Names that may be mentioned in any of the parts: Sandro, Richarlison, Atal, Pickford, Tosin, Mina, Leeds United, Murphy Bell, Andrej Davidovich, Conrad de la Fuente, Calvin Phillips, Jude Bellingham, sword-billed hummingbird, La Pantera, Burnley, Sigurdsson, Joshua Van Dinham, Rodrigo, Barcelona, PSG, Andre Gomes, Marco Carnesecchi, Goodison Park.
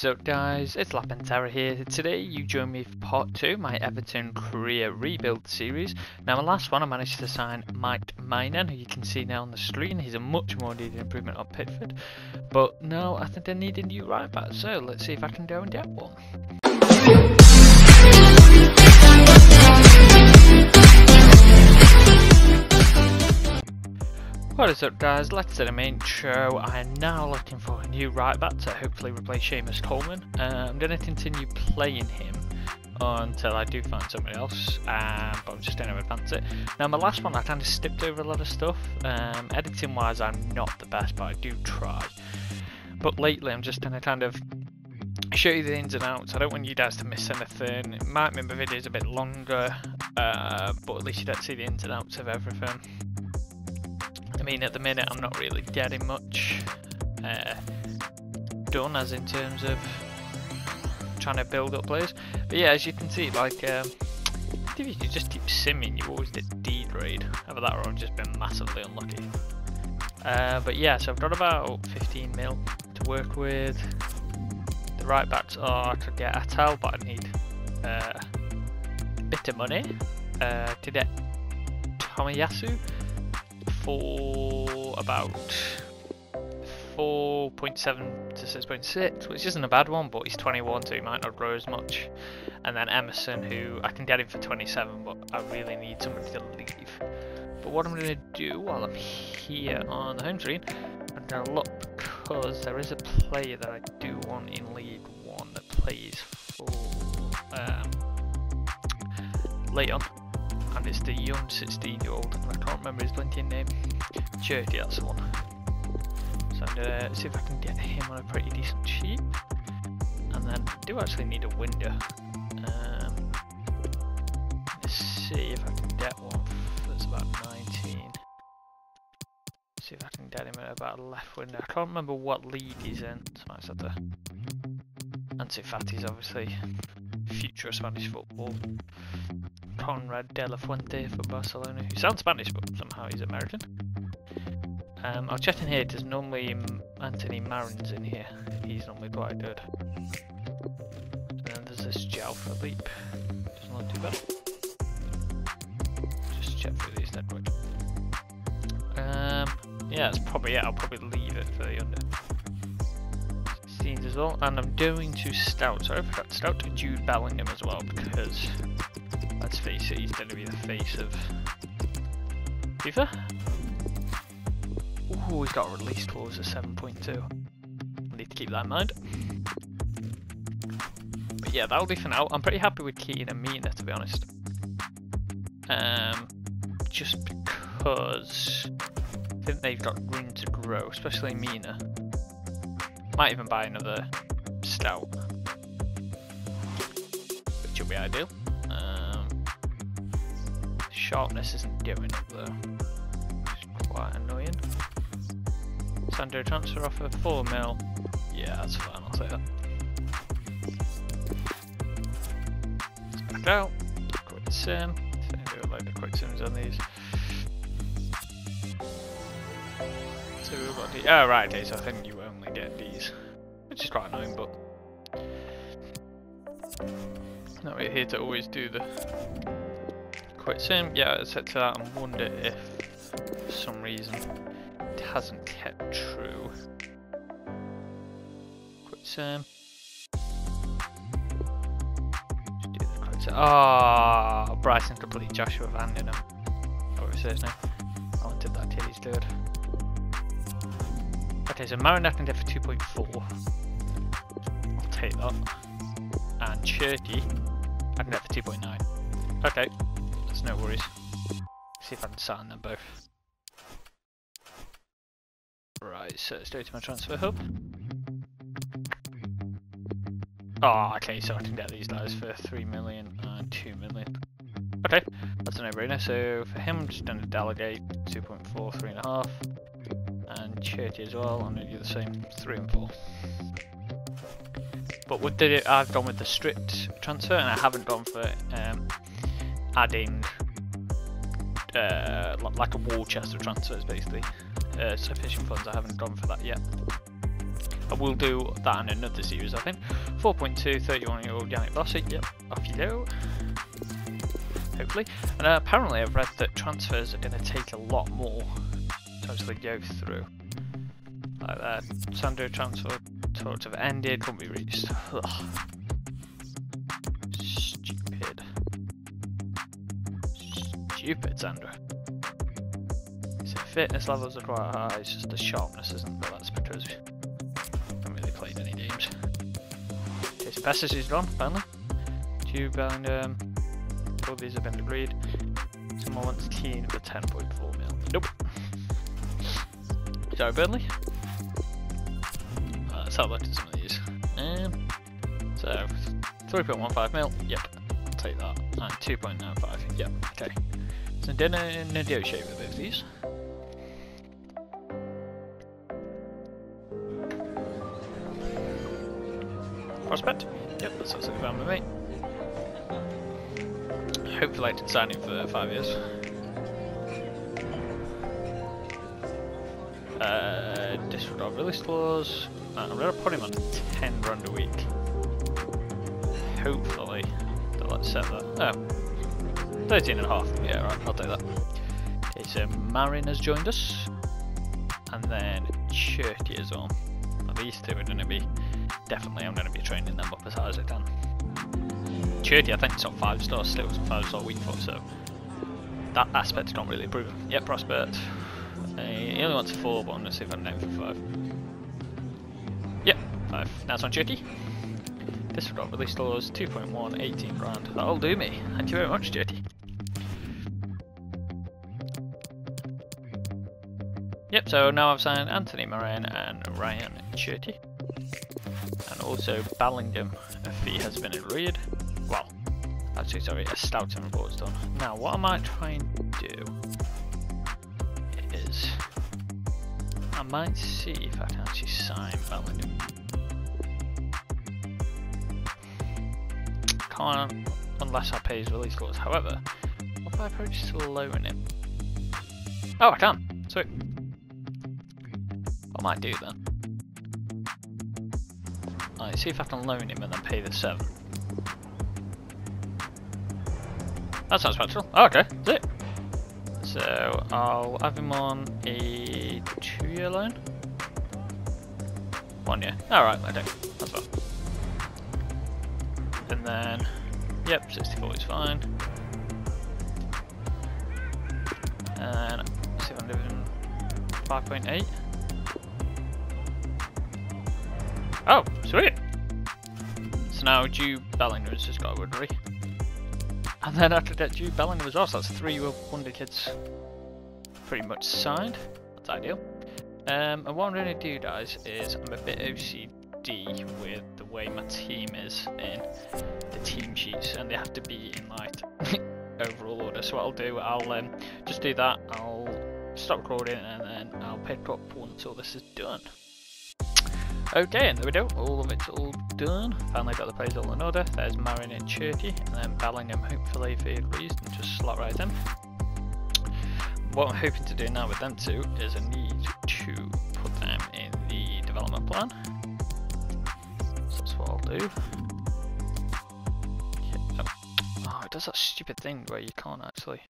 So guys, it's La Pantera here. Today you join me for part 2, my Everton career rebuild series. Now my last one I managed to sign Mike Maignan, who you can see now on the screen. He's a much more needed improvement on Pickford. But now I think I need a new right back, so let's see if I can go and get one. What is up guys, let's do the main show. I am now looking for a new right back to hopefully replace Seamus Coleman. I'm going to continue playing him until I do find somebody else, but I'm just going to advance it. Now my last one I kind of skipped over a lot of stuff. Editing wise I'm not the best, but I do try. But lately I'm just going to kind of show you the ins and outs. I don't want you guys to miss anything. It might make my videos a bit longer, but at least you don't see the ins and outs of everything. I mean, at the minute I'm not really getting much done as in terms of trying to build up players. But yeah, as you can see, like, if you just keep simming, you always did D-grade. Either that or I've just been massively unlucky. But yeah, so I've got about 15 mil to work with. The right backs are, I could get Atal, but I need a bit of money to get Tomiyasu. For about 4.7 to 6.6, which isn't a bad one, but he's 21, so he might not grow as much. And then Emerson, who I can get him for 27, but I really need somebody to leave. But what I'm going to do while I'm here on the home screen, I'm going to look because there is a player that I do want in League 1 that plays for Leon. And it's the young 16-year-old, and I can't remember his LinkedIn name. Chirky, that's the one. So I'm gonna see if I can get him on a pretty decent cheap. And then I do actually need a winger. Let's see if I can get one that's about 19. Let's see if I can get him at about a left winger. I can't remember what league he's in. So I just have to. Ansu Fati's obviously future Spanish football. Conrad de la Fuente for Barcelona, who sounds Spanish but somehow he's American. I'll check in here because normally Anthony Marin's in here. He's normally quite good. And then there's this Joao Philippe. Doesn't look too bad. Just check through these dead quick. Yeah, that's probably it. I'll probably leave it for the under 16s as well. And I'm doing to Stout. Sorry, I forgot Stout. Jude Bellingham as well, because let's face it, he's going to be the face of FIFA. Ooh, he's got a release clause at 7.2. Need to keep that in mind. But yeah, that'll be for now. I'm pretty happy with Keane and Mina, to be honest. Just because I think they've got room to grow, especially Mina. Might even buy another Stout, which will be ideal. Sharpness isn't doing it though, which is quite annoying. Sandro transfer offer, 4 mil. Yeah, that's fine, I'll say that. Let's back out. Quick sim. So I'm going to do a load of quick sims on these. So we've got the. Oh, right, okay, so I think you only get these, which is quite annoying, but. No, we're here to always do the. Quite soon, yeah, I set to that and wonder if for some reason it hasn't kept true. Quite soon. Ah, Bryson completely Joshua Van Dinham. What was his name? I wanted that kid, he's good. Okay, so Marinette can get for 2.4. I'll take that. And Chirky, I can get for 2.9. Okay. No worries. See if I can sign them both. Right, so let's go to my transfer hub. Oh, okay, so I can get these guys for 3 million and 2 million. Okay, that's a no-brainer. So for him, I'm just going to delegate 2.4, 3.5. And Churchy as well, I'm going to do the same, 3 and 4. But with the, I've gone with the strict transfer and I haven't gone for adding like a war chest of transfers basically. Sufficient funds, I haven't gone for that yet. We'll do that in another series, I think. 4.2, 31-year-old Yannick Bossy. Yep, off you go. Hopefully. And apparently I've read that transfers are going to take a lot more to actually go through. Like that Sandro transfer talks have ended, couldn't be reached. Ugh. Stupid Sandro. So fitness levels are quite high, it's just the sharpness isn't, but that's because we haven't really played any games. Jason Pessis is gone, apparently. Jude Bellingham, all these have been agreed. Someone wants Keane for 10.4 mil. Nope. Sorry, Burnley. Let's have a look at some of these. So, 3.15 mil, yep, I'll take that. And 2.95, yep, okay. So then I negotiate with both of these. Prospect? Yep, that's what's going on with me. Hopefully I can sign him for 5 years. Disregard release clause. I'm going to put him on 10 grand a week. Hopefully they'll let set that. Oh. 13.5, yeah, right, I'll take that. Okay, so Marin has joined us, and then Chirky is on. Now these two are going to be, definitely I'm going to be training them up as hard as I can. Chirky, I think it's on 5 stars, still was on 5-star week 4, so that aspect's not really proven. Yeah, Prospect. He only wants 4, but I'm going to see if I'm named for 5. Yep, yeah, 5. Now it's on Chirky. Disregard release laws, 2.1, 18 grand. That'll do me. Thank you very much, Chirky. Yep, so now I've signed Anthony Moran and Ryan Chitty. And also Bellingham, a fee has been agreed. Well, actually, sorry, a scouting report's done. Now, what I might try and do is I might see if I can actually sign Bellingham. Can't unless I pay his release clause. However, what if I approach to loan him? Oh, I can! Sweet. I might do then. Alright, see if I can loan him and then pay the 7. That sounds practical. Oh, okay, that's it. So I'll have him on a 2-year loan. 1 year. Alright, okay, that's fine. And then, yep, 64 is fine. And 705.8. Oh, sweet! So now Jude Bellingham has just got a Woodbury. And then I could get Jude Bellingham as well, so that's 3 wonder kids pretty much signed. That's ideal. And what I'm going to do, guys, is I'm a bit OCD with the way my team is in the team sheets, and they have to be in like overall order. So what I'll do, I'll just do that. I'll stop recording and then I'll pick up once all this is done. Okay, and there we go, all of it's all done. Finally got the players all in order. There's Marin and Chirky, and then Bellingham, hopefully if he agrees, and just slot right in. What I'm hoping to do now with them two is I need to put them in the development plan. That's what I'll do. Yeah. Oh, it does that stupid thing where you can't actually,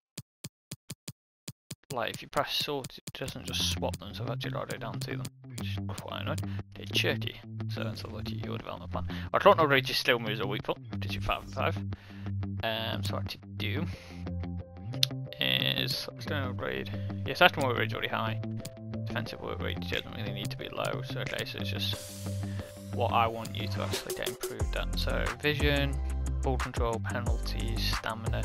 like, if you press sort, it doesn't just swap them, so I've actually got to go down to them, which is quite annoying. Okay, Chirky, so that's a look at your development plan. I don't know if still moves a week up, because you're 5 and 5. So what to do is, let's go and upgrade. Yes, that's the work rate's already high. Defensive work rate doesn't really need to be low, so okay, so it's just what I want you to actually get improved at. So vision, ball control, penalties, stamina.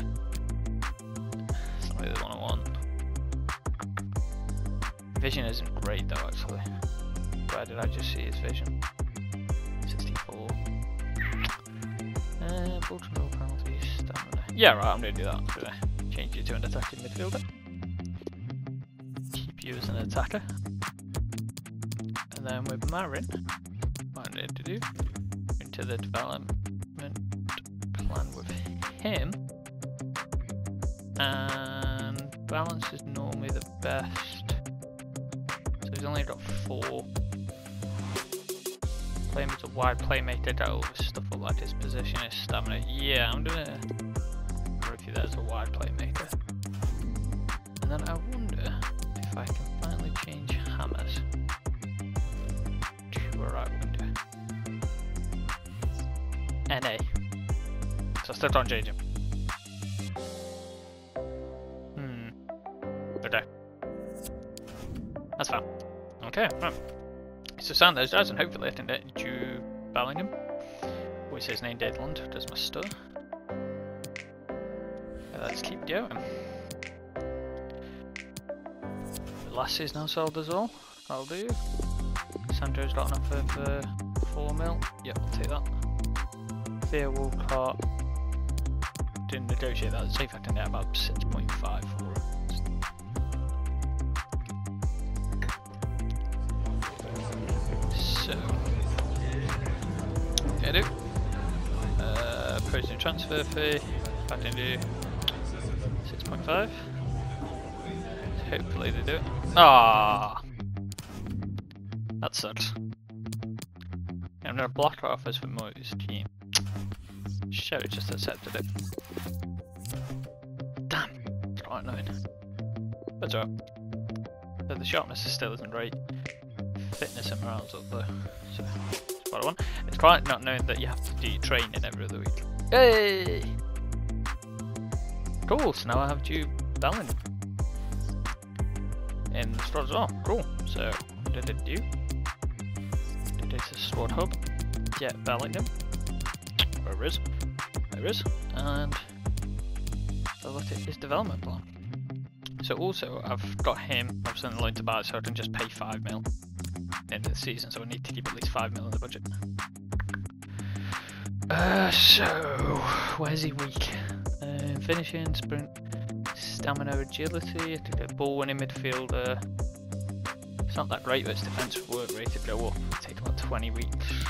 That's not really the one I want. Vision isn't great though actually. Where did I just see his vision? 64. Ball control, penalties, stamina. Yeah, right, I'm gonna do that today. Change you to an attacking midfielder. Keep you as an attacker. And then with Marin, what I'm going to do, into the development plan with him, and balance is normally the best, so he's only got 4, Play him as a wide playmaker that will stuff up like his position, his stamina. Yeah, I'm gonna review that as a wide playmaker. And then I wonder if I can finally change Hammers to a right winger. NA. So I still don't change him. Okay. That's fine. Okay, right. So sign those guys and hopefully I can get Jude Bellingham. Always says name Deadland, does my stuff. Yeah, let's keep going. The lassie's now sold us all. That'll do. Sandro's got enough of 4 mil. Yep, we'll take that. Theo Walcott. Didn't negotiate that. See if I can get about 6.5 for him. So, I do. Posting transfer fee, I can do 6.5. Hopefully they do it. Ah, that sucks. I'm gonna block our offers for Moyes' team. Should have just accepted it. Damn, it's quite annoying. That's alright. But the sharpness still isn't great. Fitness and morale's up though, so that's what I want. It's quite not knowing that you have to do training every other week. Hey! Cool, so now I have Jude Bellingham in the squad as well. Cool, so what did it do? It is a squad hub, get Bellingham, where is, there is, and look at his development plan. So also, I've got him, I've sent the loan to buy so I can just pay 5 mil in the season, so I need to keep at least 5 mil in the budget. So, where's he weak? Finishing, sprint, stamina, agility, I could get ball winning midfielder. It's not that great, but it's defensive work rate to go up. It'll take about 20 weeks.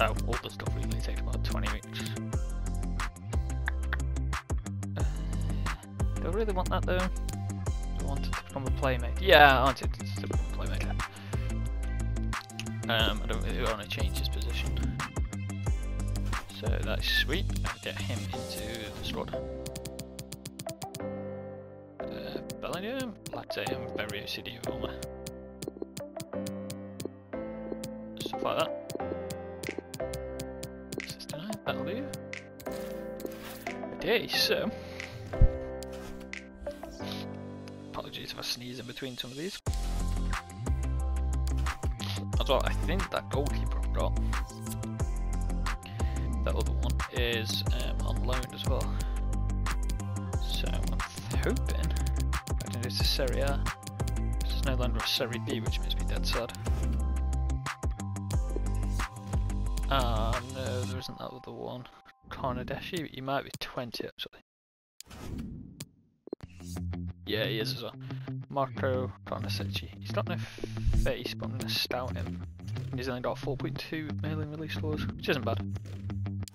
Oh, all the stuff really takes about 20 weeks. Do I really want that though? I wanted to become a playmaker. Yeah, I wanted to become a playmaker. I don't really want to change his position. So that's sweet. I'll get him into the squad. Bellingham? Like I say, I'm very OCD with all my stuff like that. 69, that'll do. Okay, so. Apologies if I sneeze in between some of these. Well, I think that goalkeeper I've got, that other one, is on loan as well. So I'm hoping I can do this Serie A. It's no longer a Serie B, which makes me dead sad. Ah, oh, no, there isn't that other one. Carnesecchi, but he might be 20 actually. Yeah, he is as well. Marco Carnesecchi. He's got no face, but I'm going to stout him. And he's only got 4.2 million release laws, which isn't bad.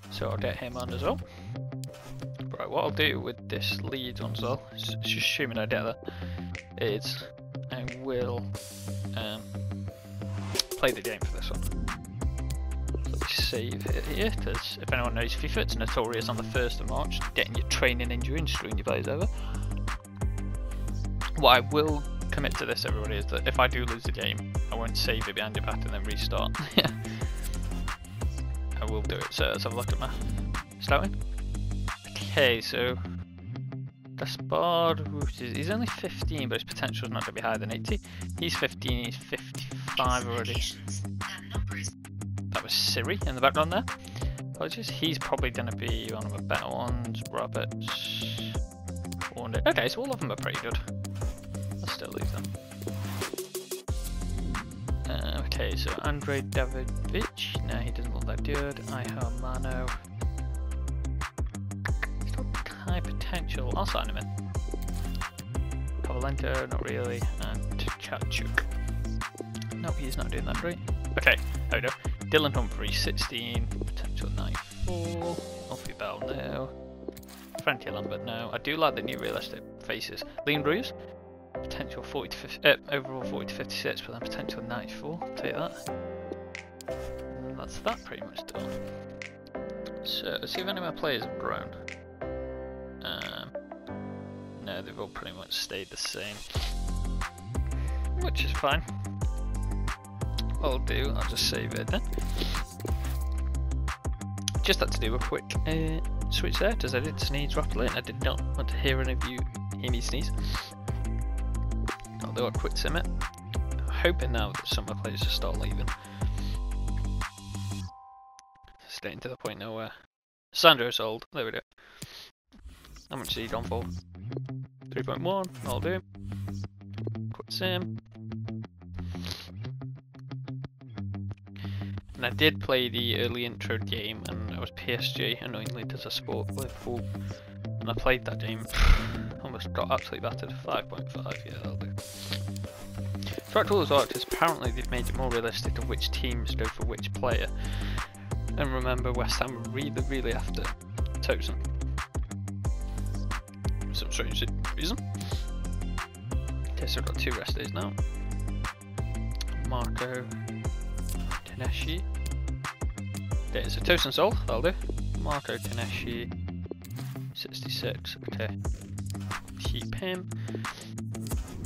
So I'll get him on as well. Right, what I'll do with this lead on as well, just assuming I get that, is I will play the game for this one. So let's save it here, because if anyone knows FIFA, it's notorious on the 1st of March, getting your training injury and screwing your players over. What I will commit to this, everybody, is that if I do lose the game, I won't save it behind your back and then restart. I will do it. So let's have a look at my starting. Okay, so Gaspard, he's only 15, but his potential is not going to be higher than 80. He's 15, he's 55 already. That was Siri in the background there. Apologies. He's probably going to be one of the better ones. Roberts. Okay, so all of them are pretty good. I'll still leave them. Okay, so Andrej Davidovich. No, he doesn't look that good. I have Mano. He's got high potential. I'll sign him in. Covalento, not really. And Tchatchuk. No, he's not doing that great. Okay, there we go. Dylan Humphrey, 16. Potential 94. Murphy Bell, no. Frankie Lambert, no. I do like the new realistic faces. Liam Bruce, potential 40 to 50, overall 40 to 56, but then potential 94. Take that. that's that pretty much done. So let's see if any of my players have grown. No, they've all pretty much stayed the same, which is fine. What I'll do, I'll just save it then. Just had to do a quick switch there because I did sneeze rapidly and I did not want to hear any of you hear me sneeze. Although I quit sim it. I'm hoping now that some of my players just start leaving. It's getting to the point now where Sandro's old. There we go. How much is he gone for? 3.1, I'll do. Quit sim. And I did play the early intro game, and I was PSG, annoyingly, does a sport with full. And I played that game, almost got absolutely battered. 5.5, yeah, that'll do. Fractal Artists, apparently they've made it more realistic of which teams go for which player. And remember, West Ham were really, really after Tosin. For some strange reason. I guess I've got 2 rest days now. Marco Carnesecchi. There's a Tosin Sol, that'll do. Marco Carnesecchi, 66, okay. Keep him.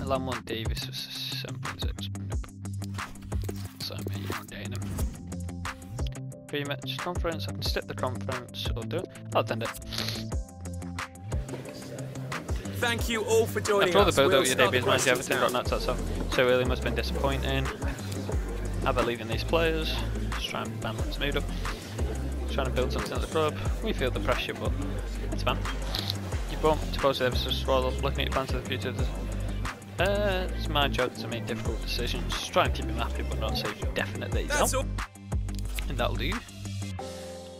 Lamont Davis was 7.6, nope. So I'm here on day him. Pretty much conference, I can step the conference, so I'll do it. I'll attend it. Thank you all for joining us. I thought the build out your debut as manager, Everton got nuts, that's all. So early must have been disappointing. I believe in these players, just trying to balance the mood up, just trying to build something at the club. We feel the pressure, but it's fun. You brought to positive episodes while looking at plans for the future. It's my job to make difficult decisions, just try and keep him happy but not say definite that he's not. And that'll do.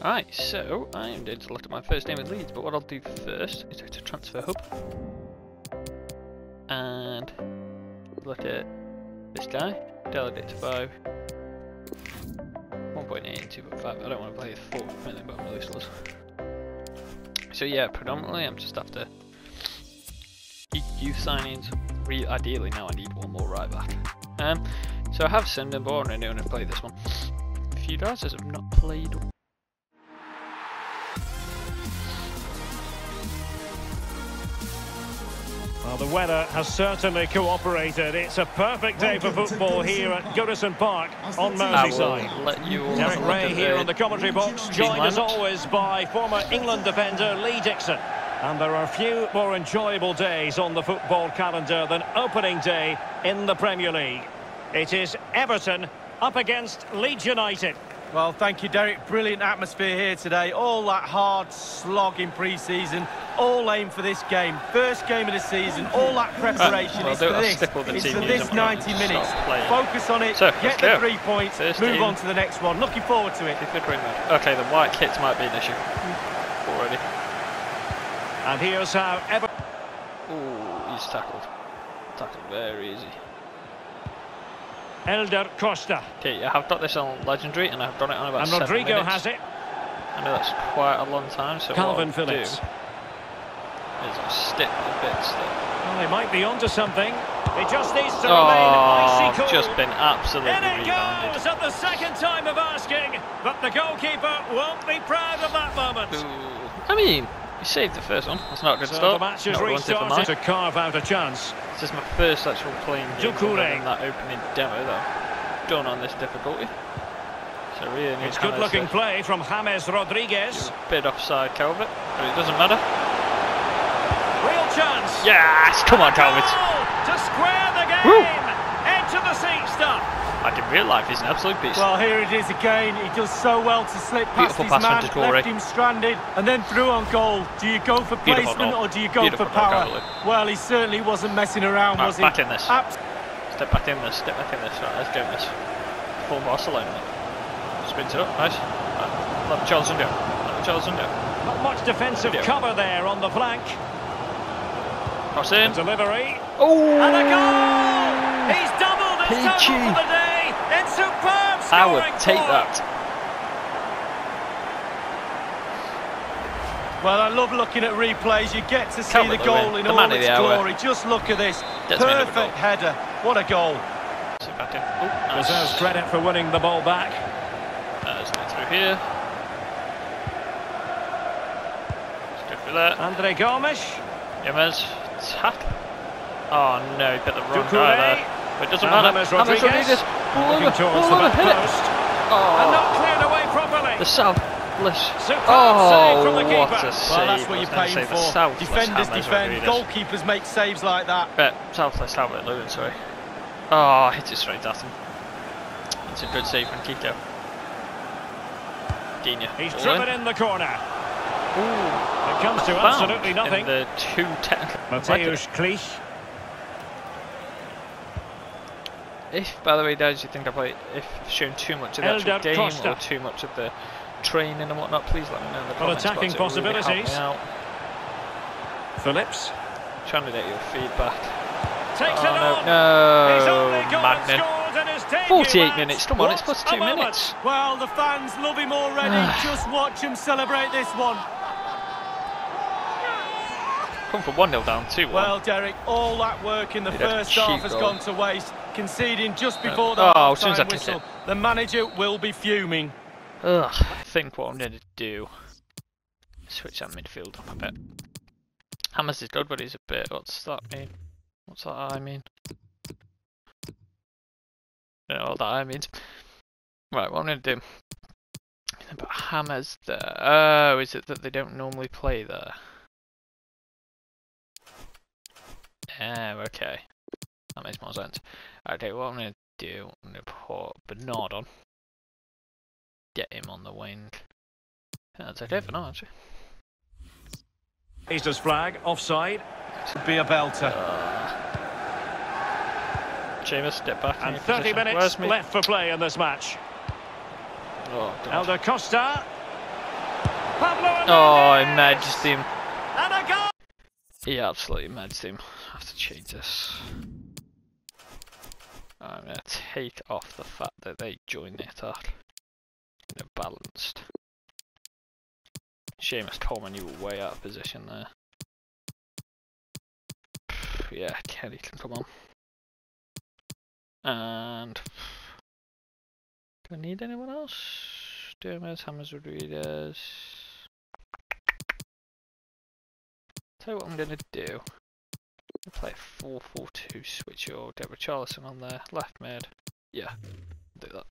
Alright, so I am going to look at my first game with Leeds, but what I'll do first is go to Transfer Hub and look at this guy. Delegate to 5, 1.8 and 2.5. I don't want to play 4 for anything, but I'm really slow. So yeah, predominantly I'm just after youth signings. Ideally now I need one more right back. So I have Cinderborn and I know I'm going to play this one. A few guys I've not played. Well, the weather has certainly cooperated. It's a perfect day for football here at Goodison Park on Merseyside. Derek Ray here on the commentary box, joined as always by former England defender Lee Dixon. And there are few more enjoyable days on the football calendar than opening day in the Premier League. It is Everton up against Leeds United. Well, thank you, Derek. Brilliant atmosphere here today. All that hard slog in pre-season, all aim for this game. First game of the season, all that preparation is for this. It's for this 90 minutes. Focus on it, so, get the 3 points, first move team on to the next one. Looking forward to it. Okay, the white kits might be an issue already. And here's how Everton... Oh, he's tackled. Tackled very easy. Elder Costa. Okay, I have got this on Legendary and I've done it on about 7 minutes. And Rodrigo has it. I know that's quite a long time, so Calvin Phillips is I'll stick the bits there. Well, they might be onto something. He just needs to remain icy cool. Just been absolutely rebounded. In it goes at the second time of asking, but the goalkeeper won't be proud of that moment. Ooh. I mean, he saved the first one. That's not a good start. The match is restarted to carve out a chance. This is my first actual playing game in that opening demo that I've done on this difficulty. So really it's good looking play from James Rodriguez. Bit offside Calvert, but it doesn't matter. Real chance. Yes, come on Calvert. To square the game. Woo. Into the seat stuff. Like in real life, he's an absolute beast. Well, here it is again. He does so well to slip past his man, left him stranded, and then threw on goal. Do you go for placement or do you go for power? Well, he certainly wasn't messing around, was he? Back in this. Step back in this. Step back in this. Right, let's go in this. Full Barcelona. Spins it up. Nice. Right. Let Charlson do. Let Charlson do. Not much defensive cover there on the flank. Cross in. Delivery. Oh! And a goal! He's doubled his total for the day. I would take that. Well, I love looking at replays. You get to see the goal in all its glory. Just look at this. Perfect header. What a goal. Deserves credit for winning the ball back. here. Stick with that. Andre Gomes. Yemez. Oh no, he put the wrong guy there. But it doesn't matter. James Rodriguez. Ball over, hit it. Oh. And not cleared away properly. The Southless. Oh, from the keeper. What a save. Well, that's what you're paying for. Defenders defend. Goalkeepers make saves like that. But Southless, Calvert-Lewin, sorry. Oh, hit it straight at him. It's a good save from Kiko. Dina. He's driven in the corner. Ooh. It comes to absolutely nothing. The 2-10. Mateusz Kliesch. If, by the way, guys, you think I play, if I've shown too much of the actual game or too much of the training and whatnot, please let me know in the comments. Well, attacking possibilities. Really Phillips. I'm trying to get your feedback. Takes it on. No. 48 minutes. Come on, it's plus 2 minutes. Well, the fans love him already. Just watch him celebrate this one. Come from 1-0 down 2-1. Well, Derek, all that work in the first half has gone to waste, conceding just before the half-time whistle. The manager will be fuming. I think what I'm going to do is switch that midfield up a bit. Hammers is good, but he's a bit. What's that mean? What's that I mean? I don't know what that I means. Right, what I'm going to do. But Hammers there. Oh, is it that they don't normally play there? Oh, okay. That makes more sense. Okay, what I'm going to do, I'm going to put Bernard on. Get him on the wing. That's okay for now, actually. Easter's flag, offside. Should be a belter. Seamus, step back. And 30 minutes left for play in this match. Oh, Elder Costa. Pablo he madged him. And a goal. He absolutely madged him. I have to change this. I'm going to take off the fact that they joined it up. You know, balanced. Seamus Coleman, you were way out of position there. Yeah, Kelly can come on. And do I need anyone else? Dermot, Hammers, Rodriguez. Tell you what I'm gonna do. I'll play a 4-4-2 switch or Deborah Charlson on there, left mid. Yeah, do that.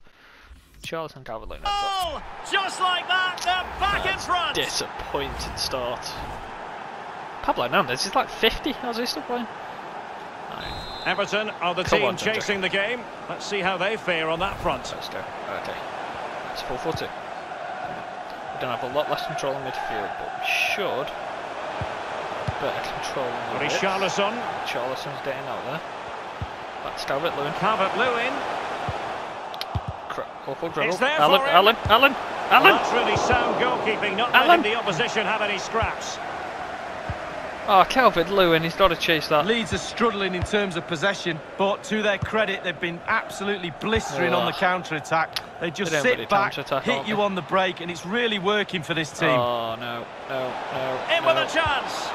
Charlson, Calvert-Lewin. Oh, just like that, they're back in front. Disappointed start. Pablo Hernandez is like 50. How's he still playing? Everton are the team chasing the game. Let's see how they fare on that front. Let's go. Okay. It's 4-4-2. We don't have a lot less control in midfield, but we should. Better control in midfield. Richarlison. Richarlison's getting out there. That's Calvert-Lewin. Calvert-Lewin. Awful dribble. Allen. That's really sound goalkeeping, not letting the opposition have any scraps. Oh, Calvert-Lewin, he's got to chase that. Leeds are struggling in terms of possession, but to their credit, they've been absolutely blistering on the counter-attack. They just sit back, hit you on the break, and it's really working for this team. Oh, no. In with a chance.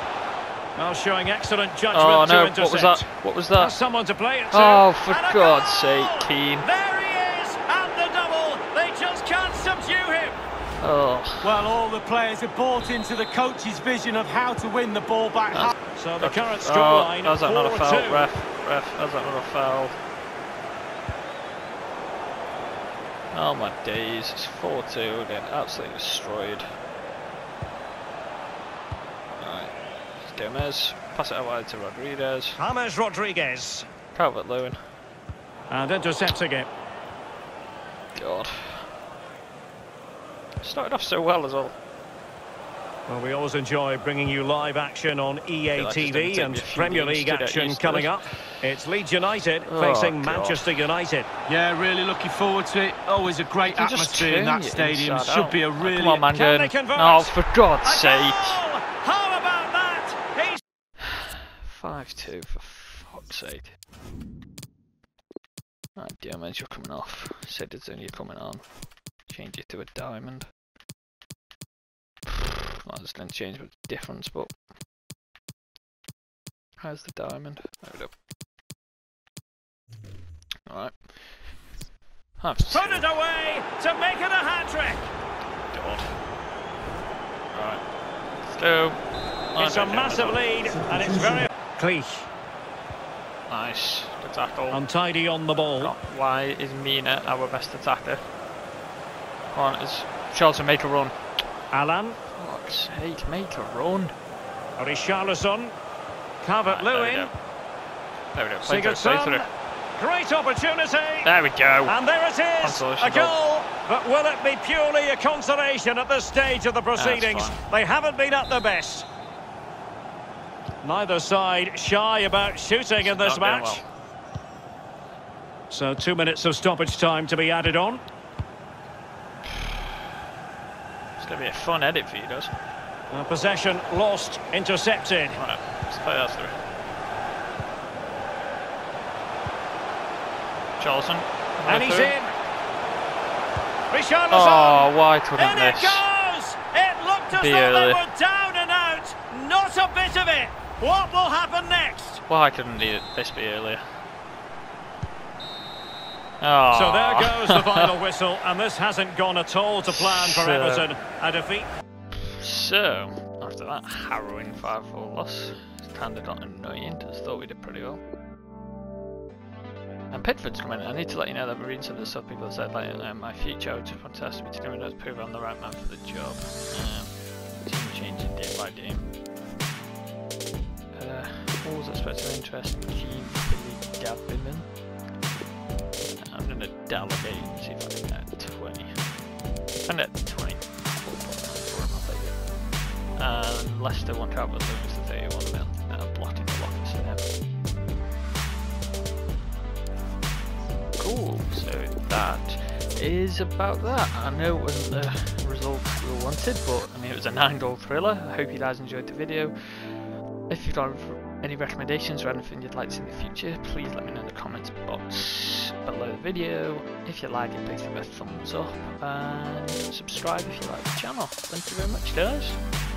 Well, showing excellent judgment to intercept. What was that? That's someone to play it to. Oh, for God's sake, Keane. There he is, and the double. They just can't subdue him. Oh. Well, all the players have bought into the coach's vision of how to win the ball back. So the current scoreline. How's that not a foul, ref? How's that not a foul? Oh my days! It's 4-2. Getting absolutely destroyed. Right, James, pass it away to Rodriguez. James Rodriguez. Calvert-Lewin. And intercepting it. God. Started off so well as well. Well, we always enjoy bringing you live action on EA TV and Premier League action coming up. It's Leeds United facing Manchester United. Yeah, really looking forward to it. Always a great atmosphere in that stadium. Should be a really... Come on, man. Oh, for God's sake. How about that? 5-2, for fuck's sake. Oh, dear, man, you're coming off. Said it's only coming on. Change it to a diamond. Well, it's going to change the difference, but how's the diamond? There we go. Alright. Put it away to make it a hat trick! God. Right. So it's a massive lead, and it's very clean. Nice. Good tackle. Untidy on the ball. Why is Mina our best attacker? Come on, it's Charlson, make a run. Alan. For fuck's sake, make a run. Out is Charlson. Calvert-Lewin. There we go. Sigurdsson. Great opportunity. There we go. And there it is. A goal. But will it be purely a consolation at this stage of the proceedings? They haven't been at their best. Neither side shy about shooting in this match. Well. So 2 minutes of stoppage time to be added on. It's going to be a fun edit for you, does it? Possession lost, intercepted. Right, let's play that through. Charlson. And he's in. Richarlison. Oh, why couldn't this? It goes! It looked as though they were down and out. Not a bit of it. What will happen next? Why couldn't this be earlier? Oh. So there goes the final whistle, and this hasn't gone at all to plan for Emerson. A defeat. So, after that harrowing 5-4 loss, it's kind of got annoying. I thought we did pretty well. And Pickford's come in. I need to let you know that we're reading some of the stuff people have said, like my future would just want to ask me to come in and prove I'm the right man for the job. Changing day by day. What was I supposed to interest Keane, Billy, Gabbyman? I'm going to delegate and see if I can get 20. I'm at 20. And Leicester won't travel as long as the 31 mil. Blocking the lockers in heaven. Cool, so that is about that. I know it wasn't the result we all wanted, but I mean it was a 9-goal thriller. I hope you guys enjoyed the video. If you've got any recommendations or anything you'd like to see in the future, please let me know in the comments box below the video. If you like it, please give it a thumbs up and subscribe if you like the channel. Thank you very much, guys.